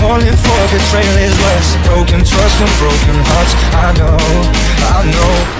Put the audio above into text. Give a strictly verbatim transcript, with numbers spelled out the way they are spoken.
Falling for betrayal is less. Broken trust and broken hearts. I know, I know.